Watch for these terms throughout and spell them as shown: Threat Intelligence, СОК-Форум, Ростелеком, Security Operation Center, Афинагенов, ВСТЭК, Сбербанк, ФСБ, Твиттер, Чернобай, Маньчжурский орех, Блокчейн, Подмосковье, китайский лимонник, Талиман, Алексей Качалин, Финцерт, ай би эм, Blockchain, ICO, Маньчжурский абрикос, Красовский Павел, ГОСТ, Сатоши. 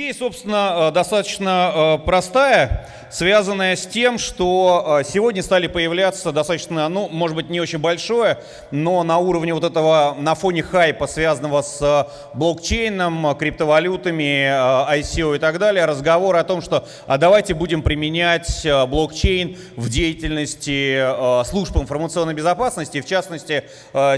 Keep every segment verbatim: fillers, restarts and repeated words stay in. Идея, собственно, достаточно простая, связанная с тем, что сегодня стали появляться достаточно, ну, может быть, не очень большое, но на уровне вот этого, на фоне хайпа, связанного с блокчейном, криптовалютами, ай си о и так далее, разговоры о том, что а давайте будем применять блокчейн в деятельности служб информационной безопасности, в частности,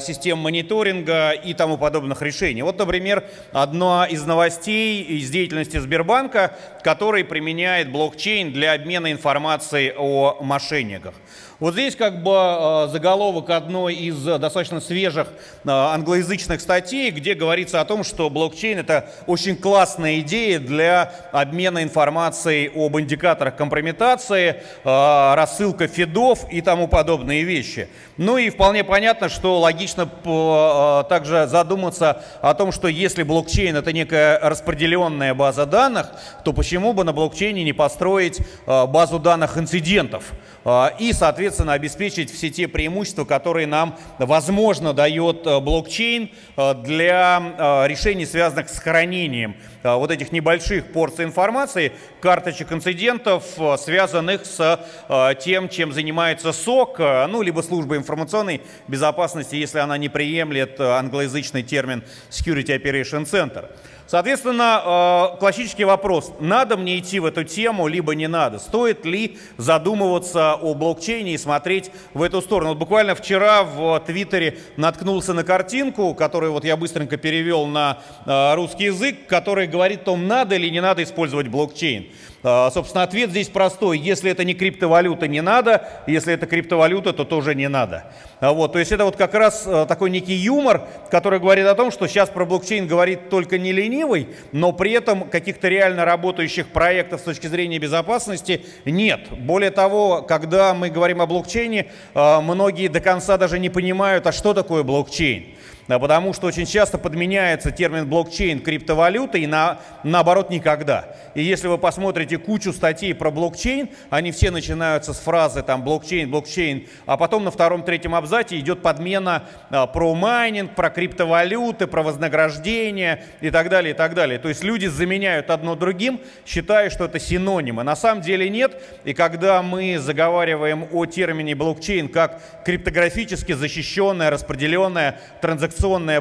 систем мониторинга и тому подобных решений. Вот, например, одна из новостей из деятельности Сбербанка, который применяет блокчейн для обмена информацией о мошенниках. Вот здесь как бы заголовок одной из достаточно свежих англоязычных статей, где говорится о том, что блокчейн — это очень классная идея для обмена информацией об индикаторах компрометации, рассылка фидов и тому подобные вещи. Ну и вполне понятно, что логично также задуматься о том, что если блокчейн — это некая распределенная база данных, то почему бы на блокчейне не построить базу данных инцидентов и, соответственно, обеспечить все те преимущества, которые нам, возможно, дает блокчейн для решений, связанных с хранением вот этих небольших порций информации, карточек инцидентов, связанных с тем, чем занимается сок, ну, либо служба информационной безопасности, если она не приемлет англоязычный термин Security Operation Center. Соответственно, классический вопрос: надо мне идти в эту тему, либо не надо? Стоит ли задумываться о блокчейне и смотреть в эту сторону? Вот буквально вчера в Твиттере наткнулся на картинку, которую вот я быстренько перевел на русский язык, которая говорит о том, надо или не надо использовать блокчейн. Собственно, ответ здесь простой: если это не криптовалюта, не надо, если это криптовалюта, то тоже не надо. Вот, то есть это вот как раз такой некий юмор, который говорит о том, что сейчас про блокчейн говорит только не ленивый, но при этом каких-то реально работающих проектов с точки зрения безопасности нет. Более того, когда мы говорим о блокчейне, многие до конца даже не понимают, а что такое блокчейн. Потому что очень часто подменяется термин блокчейн криптовалютой и на, наоборот никогда. И если вы посмотрите кучу статей про блокчейн, они все начинаются с фразы там блокчейн, блокчейн, а потом на втором-третьем абзаце идет подмена а, про майнинг, про криптовалюты, про вознаграждение и так далее, и так далее. То есть люди заменяют одно другим, считая, что это синонимы. На самом деле нет. И когда мы заговариваем о термине блокчейн как криптографически защищенная, распределенная, транзакционная,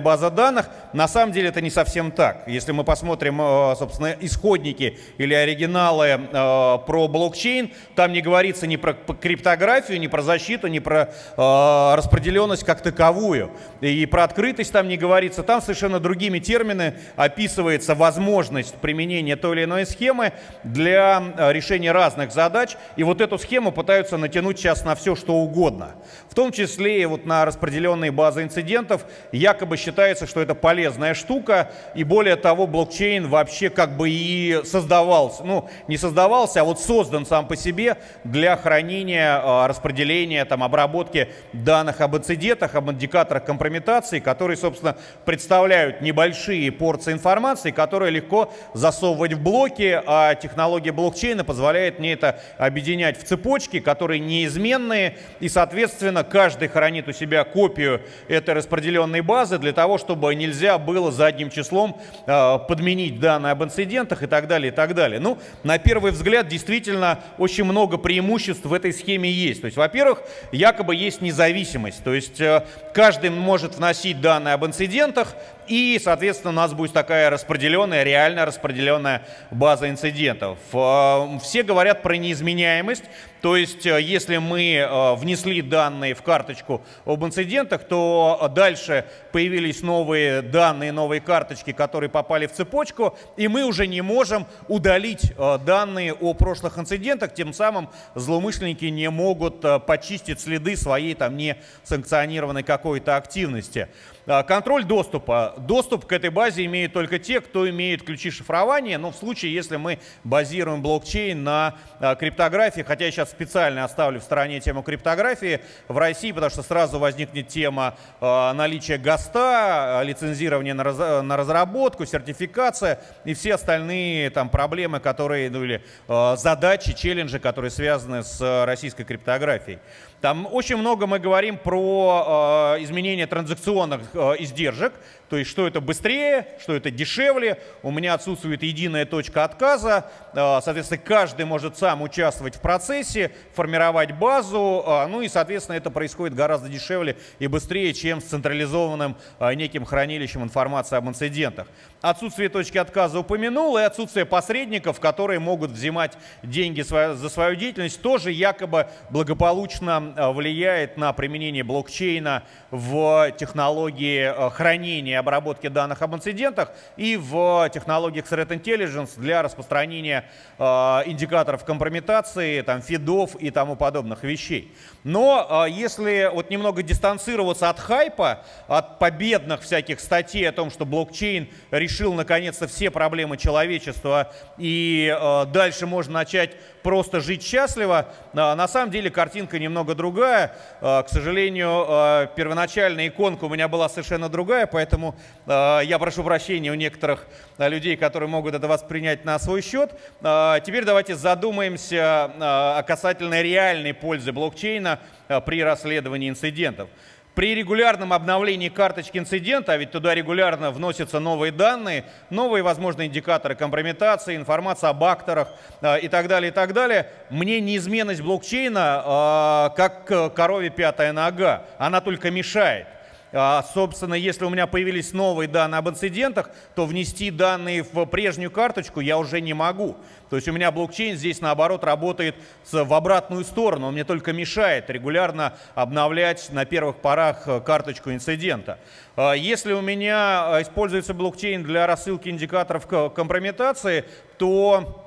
база данных, на самом деле это не совсем так. Если мы посмотрим, собственно, исходники или оригиналы про блокчейн, там не говорится ни про криптографию, ни про защиту, ни про распределенность как таковую. И про открытость там не говорится. Там совершенно другими терминами описывается возможность применения той или иной схемы для решения разных задач. И вот эту схему пытаются натянуть сейчас на все, что угодно. В том числе и вот на распределенные базы инцидентов. Якобы считается, что это полезная штука, и более того, блокчейн вообще как бы и создавался, ну, не создавался, а вот создан сам по себе для хранения, распределения, там, обработки данных об инцидентах, об индикаторах компрометации, которые, собственно, представляют небольшие порции информации, которые легко засовывать в блоки, а технология блокчейна позволяет мне это объединять в цепочки, которые неизменные, и, соответственно, каждый хранит у себя копию этой распределенной базы для того, чтобы нельзя было задним числом э, подменить данные об инцидентах и так далее, и так далее. Ну, на первый взгляд, действительно, очень много преимуществ в этой схеме есть. То есть, во-первых, якобы есть независимость, то есть э, каждый может вносить данные об инцидентах, и, соответственно, у нас будет такая распределенная, реально распределенная база инцидентов. Э, все говорят про неизменяемость. То есть, если мы внесли данные в карточку об инцидентах, то дальше появились новые данные, новые карточки, которые попали в цепочку, и мы уже не можем удалить данные о прошлых инцидентах, тем самым злоумышленники не могут почистить следы своей там несанкционированной какой-то активности. Контроль доступа. Доступ к этой базе имеют только те, кто имеет ключи шифрования, но в случае, если мы базируем блокчейн на криптографии, хотя я сейчас специально оставлю в стороне тему криптографии в России, потому что сразу возникнет тема э, наличия ГОСТа, лицензирования на, раз, на разработку, сертификация и все остальные там проблемы, которые, ну, или э, задачи, челленджи, которые связаны с э, российской криптографией. Там очень много мы говорим про э, изменение транзакционных э, издержек. То есть что это быстрее, что это дешевле, у меня отсутствует единая точка отказа, соответственно, каждый может сам участвовать в процессе, формировать базу, ну и, соответственно, это происходит гораздо дешевле и быстрее, чем с централизованным неким хранилищем информации об инцидентах. Отсутствие точки отказа упомянул, и отсутствие посредников, которые могут взимать деньги за свою деятельность, тоже якобы благополучно влияет на применение блокчейна в технологии хранения и обработки данных об инцидентах и в технологиях Threat Intelligence для распространения э, индикаторов компрометации, там, фидов и тому подобных вещей. Но э, если вот немного дистанцироваться от хайпа, от победных всяких статей о том, что блокчейн решил наконец-то все проблемы человечества и э, дальше можно начать просто жить счастливо, э, на самом деле картинка немного другая. Э, к сожалению, э, первоначальная иконка у меня была совершенно другая, поэтому э, я прошу прощения у некоторых э, людей, которые могут это воспринять на свой счет. Э, теперь давайте задумаемся э, касательно реальной пользы блокчейна э, при расследовании инцидентов. При регулярном обновлении карточки инцидента, а ведь туда регулярно вносятся новые данные, новые возможные индикаторы компрометации, информация об акторах э, и так далее, и так далее, мне неизменность блокчейна э, как корове пятая нога, она только мешает. Собственно, если у меня появились новые данные об инцидентах, то внести данные в прежнюю карточку я уже не могу. То есть у меня блокчейн здесь, наоборот, работает в обратную сторону. Он мне только мешает регулярно обновлять на первых порах карточку инцидента. Если у меня используется блокчейн для рассылки индикаторов компрометации, то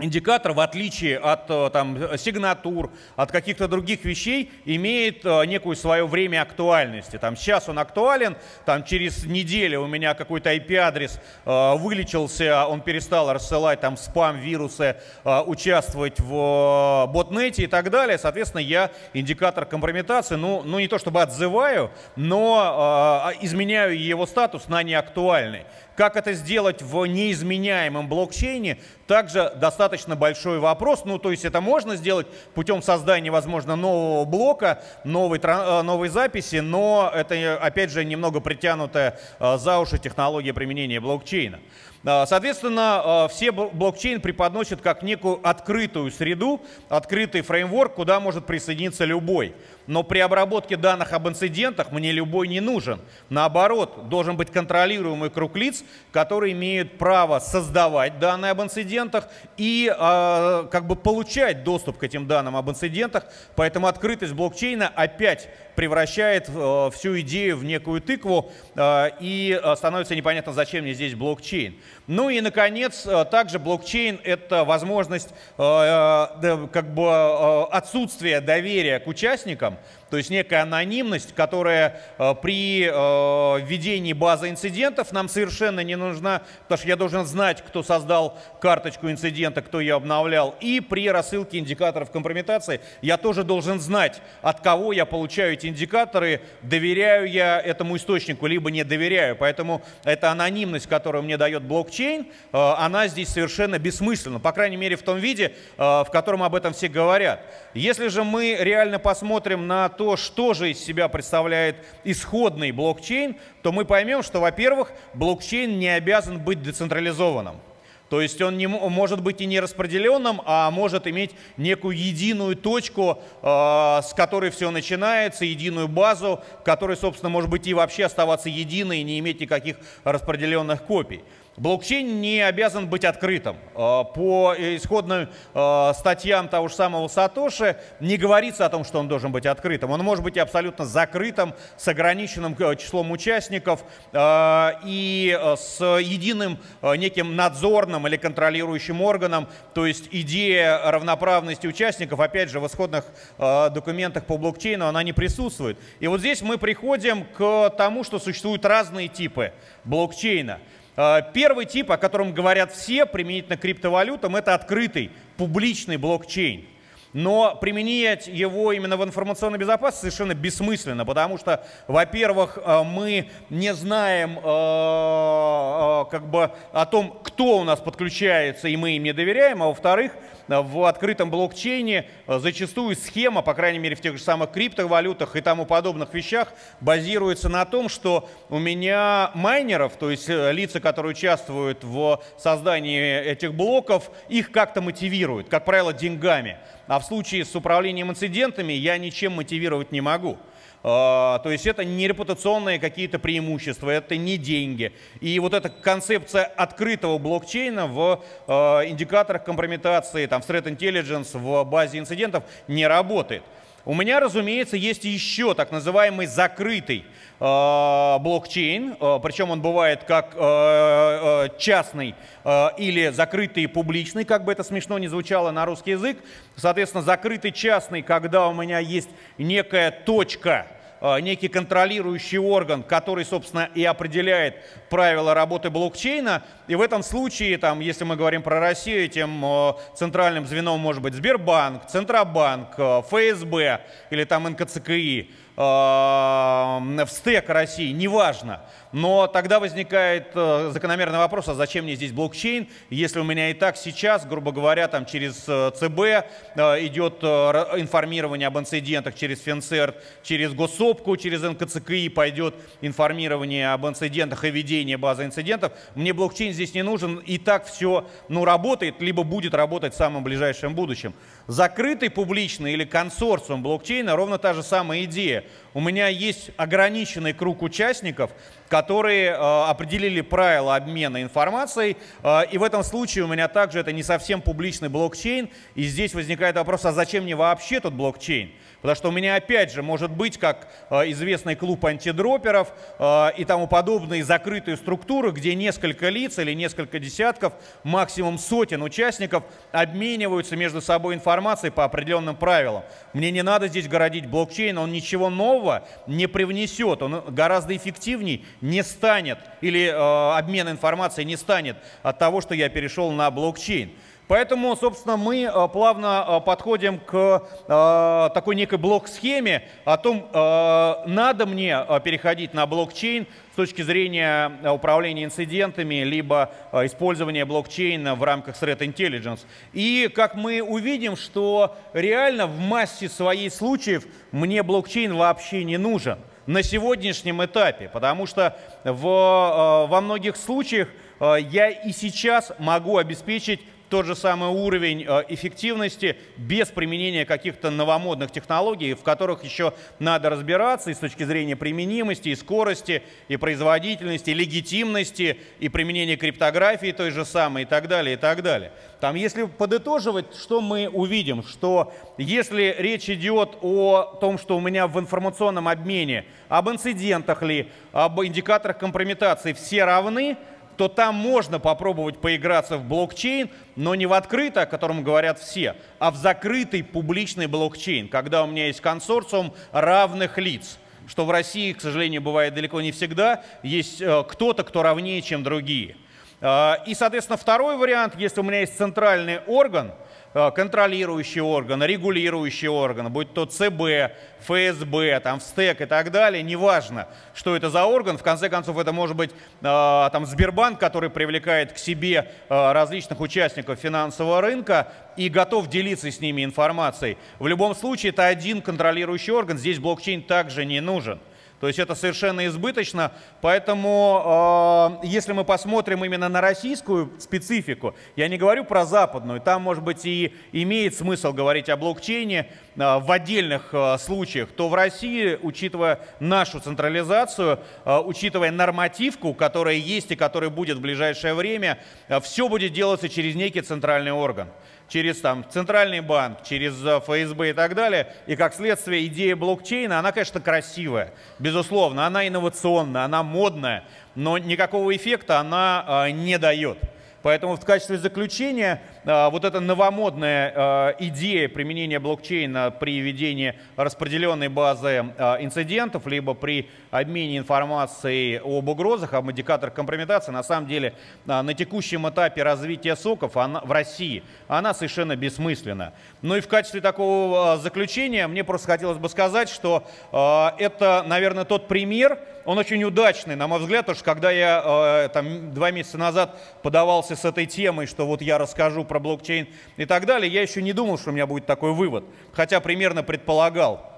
индикатор, в отличие от там, сигнатур, от каких-то других вещей, имеет некую свое время актуальности. Там, сейчас он актуален, там, через неделю у меня какой-то ай пи адрес э, вылечился, он перестал рассылать там, спам, вирусы, э, участвовать в э, ботнете и так далее. Соответственно, я индикатор компрометации, ну, ну не то чтобы отзываю, но э, изменяю его статус на неактуальный. Как это сделать в неизменяемом блокчейне, также достаточно большой вопрос. Ну, то есть это можно сделать путем создания, возможно, нового блока, новой, новой записи, но это, опять же, немного притянутая за уши технология применения блокчейна. Соответственно, все блокчейн преподносят как некую открытую среду, открытый фреймворк, куда может присоединиться любой. Но при обработке данных об инцидентах мне любой не нужен. Наоборот, должен быть контролируемый круг лиц, которые имеют право создавать данные об инцидентах и э, как бы получать доступ к этим данным об инцидентах. Поэтому открытость блокчейна опять превращает э, всю идею в некую тыкву э, и становится непонятно, зачем мне здесь блокчейн. Ну и, наконец, также блокчейн — это возможность э, как бы, отсутствия доверия к участникам, то есть некая анонимность, которая э, при э, введении базы инцидентов нам совершенно не нужна, потому что я должен знать, кто создал карточку инцидента, кто ее обновлял, и при рассылке индикаторов компрометации я тоже должен знать, от кого я получаю эти индикаторы, доверяю я этому источнику, либо не доверяю. Поэтому эта анонимность, которую мне дает блокчейн, блокчейн, она здесь совершенно бессмысленна, по крайней мере в том виде, в котором об этом все говорят. Если же мы реально посмотрим на то, что же из себя представляет исходный блокчейн, то мы поймем, что, во-первых, блокчейн не обязан быть децентрализованным. То есть он не, может быть и не распределенным, а может иметь некую единую точку, э, с которой все начинается, единую базу, которая, собственно, может быть и вообще оставаться единой и не иметь никаких распределенных копий. Блокчейн не обязан быть открытым. По исходным статьям того же самого Сатоши не говорится о том, что он должен быть открытым. Он может быть и абсолютно закрытым, с ограниченным числом участников и с единым неким надзорным или контролирующим органом. То есть идея равноправности участников, опять же, в исходных документах по блокчейну она не присутствует. И вот здесь мы приходим к тому, что существуют разные типы блокчейна. Первый тип, о котором говорят все, применительно к криптовалютам, это открытый, публичный блокчейн. Но применять его именно в информационной безопасности совершенно бессмысленно, потому что, во-первых, мы не знаем как бы, о том, кто у нас подключается, и мы им не доверяем, а во-вторых, в открытом блокчейне зачастую схема, по крайней мере в тех же самых криптовалютах и тому подобных вещах, базируется на том, что у меня майнеров, то есть лица, которые участвуют в создании этих блоков, их как-то мотивируют, как правило, деньгами. А в случае с управлением инцидентами я ничем мотивировать не могу. То есть это не репутационные какие-то преимущества, это не деньги. И вот эта концепция открытого блокчейна в индикаторах компрометации, там, в Threat Intelligence, в базе инцидентов не работает. У меня, разумеется, есть еще так называемый закрытый э, блокчейн, э, причем он бывает как э, частный э, или закрытый публичный, как бы это смешно ни звучало на русский язык. Соответственно, закрытый частный, когда у меня есть некая точка, некий контролирующий орган, который, собственно, и определяет правила работы блокчейна. И в этом случае, там, если мы говорим про Россию, тем э, центральным звеном может быть Сбербанк, Центробанк, э, ФСБ или там эн ка цэ ка и, э, ВСТЭК России, неважно. Но тогда возникает э, закономерный вопрос, а зачем мне здесь блокчейн, если у меня и так сейчас, грубо говоря, там, через э, цэ бэ э, идет э, информирование об инцидентах, через Финцерт, через Госсоп, через эн ка цэ ка и пойдет информирование об инцидентах и ведение базы инцидентов. Мне блокчейн здесь не нужен, и так все, ну, работает, либо будет работать в самом ближайшем будущем. Закрытый публичный или консорциум блокчейна — ровно та же самая идея. У меня есть ограниченный круг участников, которые э, определили правила обмена информацией, э, и в этом случае у меня также это не совсем публичный блокчейн, и здесь возникает вопрос, а зачем мне вообще тут блокчейн? Потому что у меня опять же может быть, как э, известный клуб антидроперов э, и тому подобные закрытые структуры, где несколько лиц или несколько десятков, максимум сотен участников обмениваются между собой информацией по определенным правилам. Мне не надо здесь городить блокчейн, он ничего нового не привнесет, он гораздо эффективней не станет, или э, обмен информацией не станет от того, что я перешел на блокчейн. Поэтому, собственно, мы плавно подходим к э, такой некой блок-схеме о том, э, надо мне переходить на блокчейн с точки зрения управления инцидентами, либо э, использования блокчейна в рамках Threat Intelligence. И как мы увидим, что реально в массе своей случаев мне блокчейн вообще не нужен на сегодняшнем этапе, потому что в, э, во многих случаях э, я и сейчас могу обеспечить тот же самый уровень эффективности без применения каких-то новомодных технологий, в которых еще надо разбираться и с точки зрения применимости, и скорости, и производительности, и легитимности, и применения криптографии той же самой, и так далее, и так далее. Там, если подытоживать, что мы увидим, что если речь идет о том, что у меня в информационном обмене, об инцидентах ли, об индикаторах компрометации все равны, то там можно попробовать поиграться в блокчейн, но не в открытый, о котором говорят все, а в закрытый публичный блокчейн, когда у меня есть консорциум равных лиц, что в России, к сожалению, бывает далеко не всегда, есть кто-то, кто равнее, чем другие. И, соответственно, второй вариант, если у меня есть центральный орган, контролирующий орган, регулирующий орган, будь то цэ бэ, эф эс бэ, там, ВСТЭК и так далее, неважно, что это за орган, в конце концов это может быть э, там, Сбербанк, который привлекает к себе э, различных участников финансового рынка и готов делиться с ними информацией. В любом случае это один контролирующий орган, здесь блокчейн также не нужен. То есть это совершенно избыточно, поэтому э, если мы посмотрим именно на российскую специфику, я не говорю про западную, там, может быть, и имеет смысл говорить о блокчейне э, в отдельных э, случаях, то в России, учитывая нашу централизацию, э, учитывая нормативку, которая есть и которая будет в ближайшее время, э, все будет делаться через некий центральный орган. Через там, Центральный банк, через эф эс бэ и так далее. И как следствие, идея блокчейна, она, конечно, красивая, безусловно, она инновационная, она модная, но никакого эффекта она э, не дает. Поэтому в качестве заключения э, вот эта новомодная э, идея применения блокчейна при ведении распределенной базы э, инцидентов, либо при обмене информацией об угрозах, об индикаторах компрометации, на самом деле на текущем этапе развития соков она, в России она совершенно бессмысленна. Ну и в качестве такого заключения мне просто хотелось бы сказать, что э, это, наверное, тот пример, он очень удачный, на мой взгляд, потому что когда я э, там, два месяца назад подавался с этой темой, что вот я расскажу про блокчейн и так далее, я еще не думал, что у меня будет такой вывод, хотя примерно предполагал.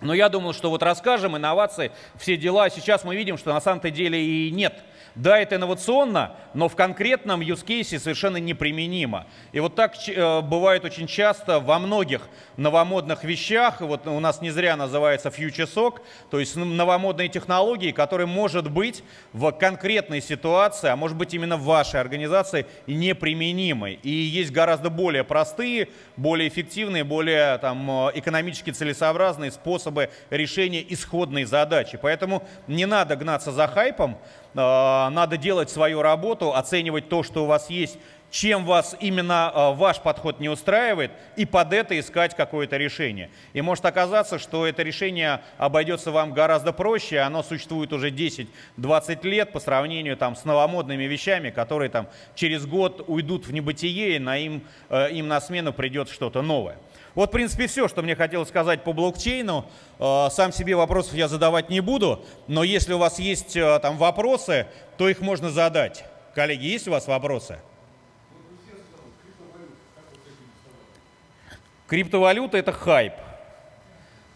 Но я думал, что вот расскажем, инновации, все дела. Сейчас мы видим, что на самом-то деле и нет. Да, это инновационно, но в конкретном юзкейсе совершенно неприменимо. И вот так э, бывает очень часто во многих новомодных вещах. Вот у нас не зря называется фьючерсок, то есть новомодные технологии, которые, может быть, в конкретной ситуации, а может быть, именно в вашей организации неприменимы. И есть гораздо более простые, более эффективные, более там, экономически целесообразные способы решения исходной задачи. Поэтому не надо гнаться за хайпом. Надо делать свою работу, оценивать то, что у вас есть, чем вас именно ваш подход не устраивает, и под это искать какое-то решение. И может оказаться, что это решение обойдется вам гораздо проще, оно существует уже десять-двадцать лет по сравнению там, с новомодными вещами, которые там, через год уйдут в небытие, и на им, им на смену придет что-то новое. Вот, в принципе, все, что мне хотелось сказать по блокчейну. Сам себе вопросов я задавать не буду, но если у вас есть там вопросы, то их можно задать. Коллеги, есть у вас вопросы? Криптовалюта – это хайп.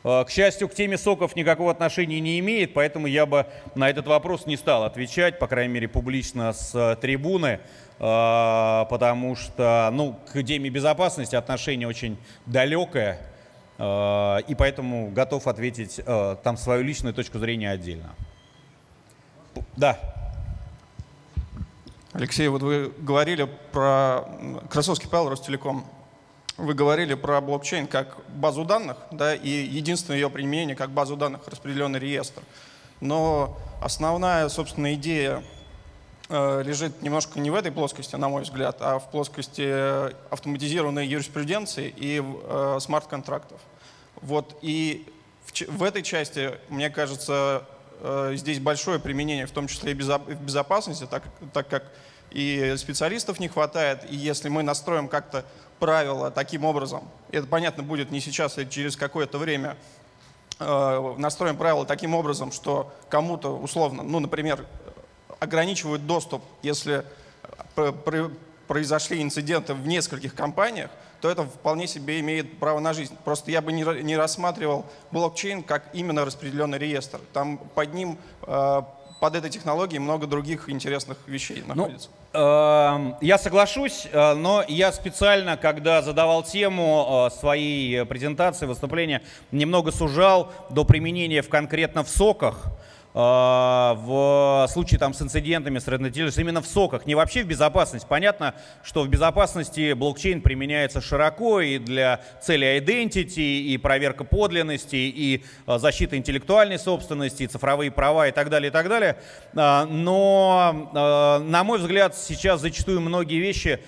К счастью, к теме соков никакого отношения не имеет, поэтому я бы на этот вопрос не стал отвечать, по крайней мере, публично с трибуны, потому что ну, к теме безопасности отношение очень далекое, и поэтому готов ответить там свою личную точку зрения отдельно. Да. Алексей, вот вы говорили про… Красовский Павел, Ростелеком. Вы говорили про блокчейн как базу данных, да, и единственное ее применение как базу данных, распределенный реестр. Но основная, собственно, идея э, лежит немножко не в этой плоскости, на мой взгляд, а в плоскости автоматизированной юриспруденции и э, смарт-контрактов. Вот, и в, в этой части, мне кажется, э, здесь большое применение, в том числе и в безопасности, так, так как и специалистов не хватает, и если мы настроим как-то правила таким образом, это понятно будет не сейчас, а через какое-то время, э, настроим правила таким образом, что кому-то условно, ну, например, ограничивают доступ, если произошли инциденты в нескольких компаниях, то это вполне себе имеет право на жизнь. Просто я бы не рассматривал блокчейн как именно распределенный реестр. Там под ним э, под этой технологией много других интересных вещей находится. Ну, э, я соглашусь, но я специально, когда задавал тему своей презентации, выступления, немного сужал до применения в конкретно в соках, в случае там, с инцидентами, с Threat Intelligence, именно в соках, не вообще в безопасность. Понятно, что в безопасности блокчейн применяется широко и для цели identity, и проверка подлинности, и защита интеллектуальной собственности, и цифровые права, и так далее, и так далее. Но, на мой взгляд, сейчас зачастую многие вещи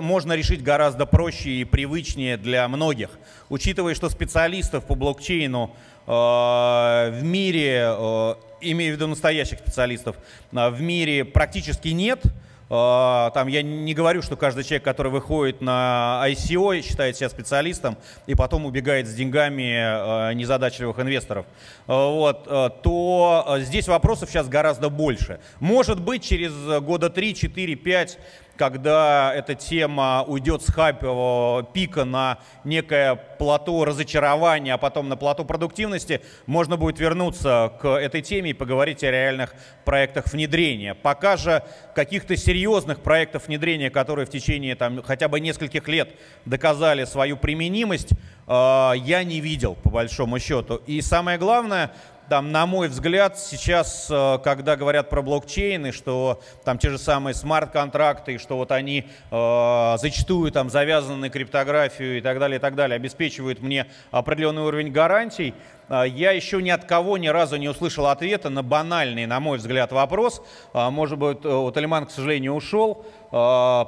можно решить гораздо проще и привычнее для многих. Учитывая, что специалистов по блокчейну в мире, имею в виду настоящих специалистов, в мире практически нет. Там я не говорю, что каждый человек, который выходит на ай си о, считает себя специалистом и потом убегает с деньгами незадачливых инвесторов, вот, то здесь вопросов сейчас гораздо больше. Может быть, через года три, четыре, пять, когда эта тема уйдет с хайпового пика на некое плато разочарования, а потом на плато продуктивности, можно будет вернуться к этой теме и поговорить о реальных проектах внедрения. Пока же каких-то серьезных проектов внедрения, которые в течение там, хотя бы нескольких лет доказали свою применимость, я не видел, по большому счету. И самое главное… Там, на мой взгляд, сейчас, когда говорят про блокчейн, и что там те же самые смарт-контракты, и что вот они э, зачастую там завязаны на криптографию и так далее, и так далее, обеспечивают мне определенный уровень гарантий, я еще ни от кого ни разу не услышал ответа на банальный, на мой взгляд, вопрос. Может быть, Талиман, к сожалению, ушел.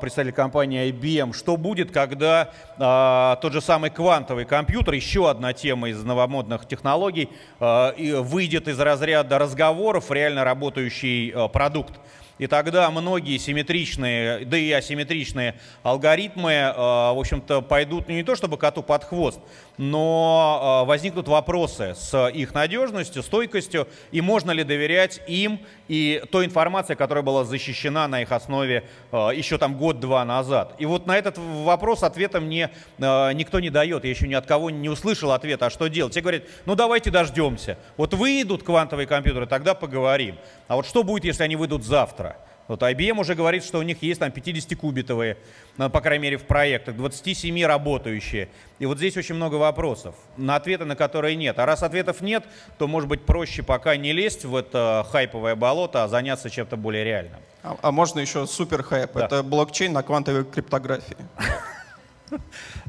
представитель компании ай би эм. Что будет, когда а, тот же самый квантовый компьютер, еще одна тема из новомодных технологий, а, и выйдет из разряда разговоров в реально работающий а, продукт? И тогда многие симметричные, да и асимметричные алгоритмы, в общем-то, пойдут не то чтобы коту под хвост, но возникнут вопросы с их надежностью, стойкостью, и можно ли доверять им и той информации, которая была защищена на их основе еще там год-два назад. И вот на этот вопрос ответа мне никто не дает, я еще ни от кого не услышал ответа, а что делать? Все говорят, ну давайте дождемся, вот выйдут квантовые компьютеры, тогда поговорим. А вот что будет, если они выйдут завтра? Вот ай би эм уже говорит, что у них есть там пятидесятикубитовые, по крайней мере в проектах, двадцать семь работающие. И вот здесь очень много вопросов, на ответы на которые нет. А раз ответов нет, то может быть проще пока не лезть в это хайповое болото, а заняться чем-то более реальным. А, а можно еще супер хайп? Да. Это блокчейн на квантовой криптографии.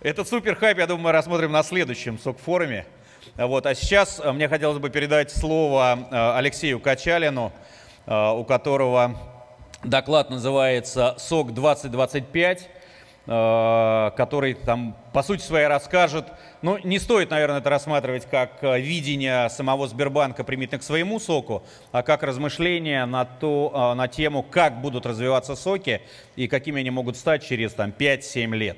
Этот супер хайп, я думаю, мы рассмотрим на следующем сок-форуме. Вот. А сейчас мне хотелось бы передать слово Алексею Качалину, у которого доклад называется «сок двадцать двадцать пять», который там по сути своей расскажет, ну не стоит, наверное, это рассматривать как видение самого Сбербанка примитивно к своему соку, а как размышление на, то, на тему, как будут развиваться соки и какими они могут стать через там пять-семь лет.